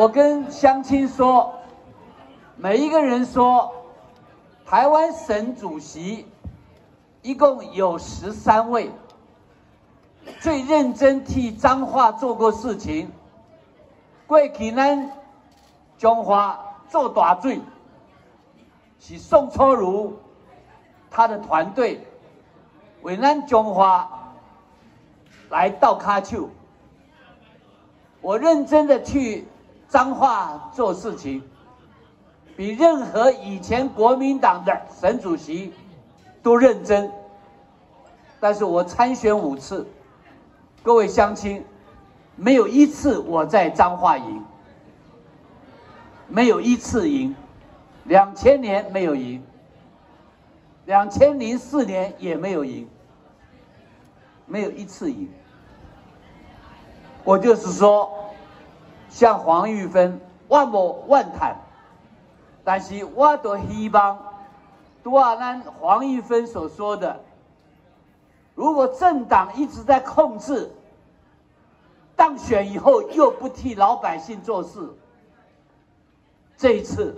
我跟乡亲说，每一个人说，台湾省主席一共有13位，最认真替彰化做过事情，过去咱彰化做大水，是宋楚瑜他的团队为咱彰化来倒卡手。我认真的去彰化做事情，比任何以前国民党的省主席都认真。但是我参选5次，各位乡亲，没有一次我在彰化赢，没有一次赢，2000年没有赢，2004年也没有赢，没有一次赢。我就是说，像黄玉芬，我无怨叹，但是我都希望，对啊，咱黄玉芬所说的。 如果政党一直在控制，当选以后又不替老百姓做事，这一次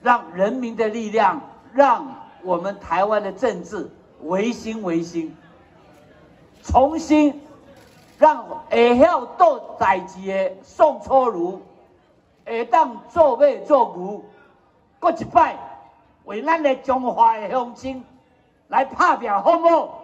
让人民的力量，让我们台湾的政治维新，重新让会晓做代志的宋楚瑜会当做马做牛，搁一摆为咱的中华的乡亲来打拼，好不好？